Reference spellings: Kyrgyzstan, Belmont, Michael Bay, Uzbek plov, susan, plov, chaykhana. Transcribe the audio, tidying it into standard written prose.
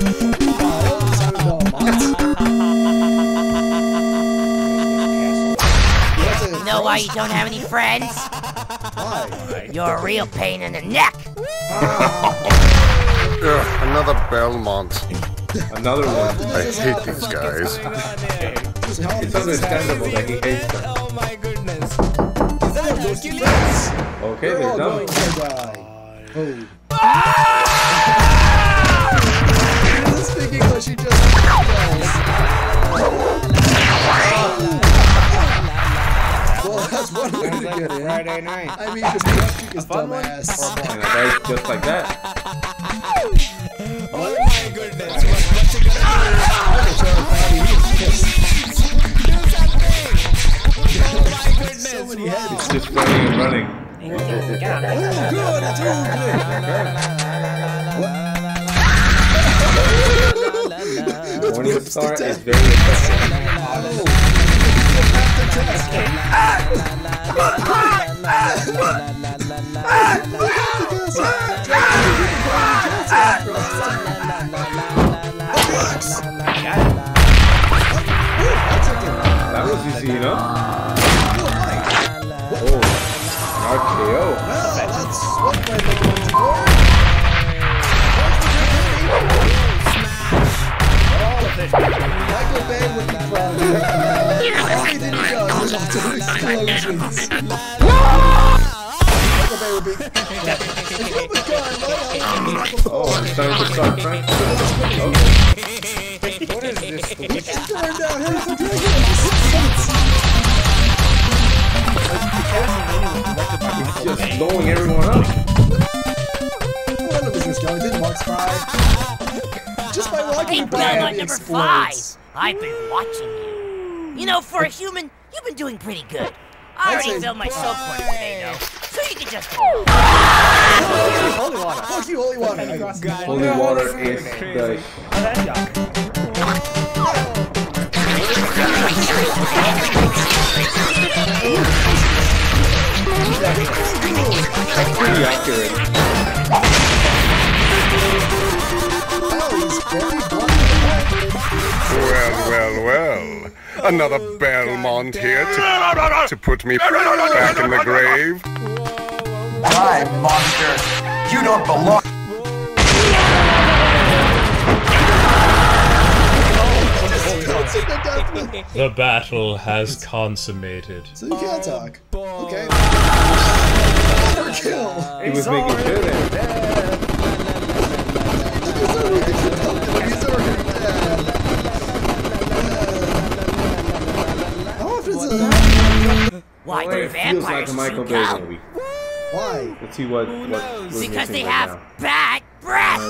You know why you don't have any friends? Why? You're a real pain in the neck. Ugh, another Belmont. Another one. I hate these guys. It's understandable that he hates them. Oh my goodness. Is that Hercules? Okay, they're done. Oh. Ah! This big English he just Well, that's one way to get it. Friday night. I mean, just chick is dumbass. Just like that. Oh my goodness. What you gonna do? So many heads. It's just running and running. Oh, good, it's all good. Morningstar is very That was easy, you know? RKO. Well, that's one way they want to go. Smash! Michael Bay would be proud of you. All he did was do explosions. Michael Bay would be. Oh, it's time to start Frank. What is this? It's turned down House of Dragons. He's just blowing everyone up. What a business guy, did Mark's five. Just by walking by, Belmont number explodes. 5. I've been watching you. You know, for a human, you've been doing pretty good. I already filled my soap point today, though. So you can just... Holy water. Fuck you, holy water. Holy water is the... That's pretty accurate. Well. Another Belmont here to put me back in the grave. Die, monster. You don't belong. The battle has consummated. So you can't talk. Okay. Overkill. He was making good at it. Why do vampires sneak out? Why? Let's see what. Because they have bad breath.